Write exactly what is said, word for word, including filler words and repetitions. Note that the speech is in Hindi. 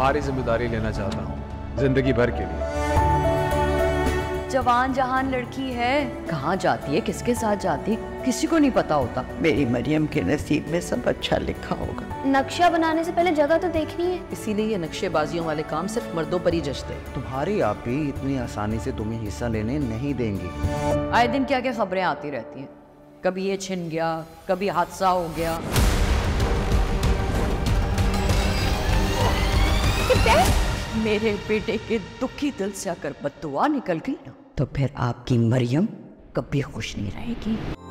तुम्हारी जिम्मेदारी लेना चाहता हूँ जिंदगी भर के लिए। जवान जहान लड़की है, कहाँ जाती है, किसके साथ जाती है, किसी को नहीं पता होता। मेरी मरियम के नसीब में सब अच्छा लिखा होगा। नक्शा बनाने से पहले जगह तो देखनी है, इसीलिए ये नक्शेबाजियों वाले काम सिर्फ मर्दों पर ही जचते हैं। तुम्हारी आपी इतनी आसानी से तुम्हें हिस्सा लेने नहीं देंगी। आए दिन क्या क्या खबरें आती रहती है, कभी ये छिन गया, कभी हादसा हो गया। मेरे बेटे के दुखी दिल से अगर बद्दुआ निकल गई ना तो फिर आपकी मरियम कभी खुश नहीं रहेगी।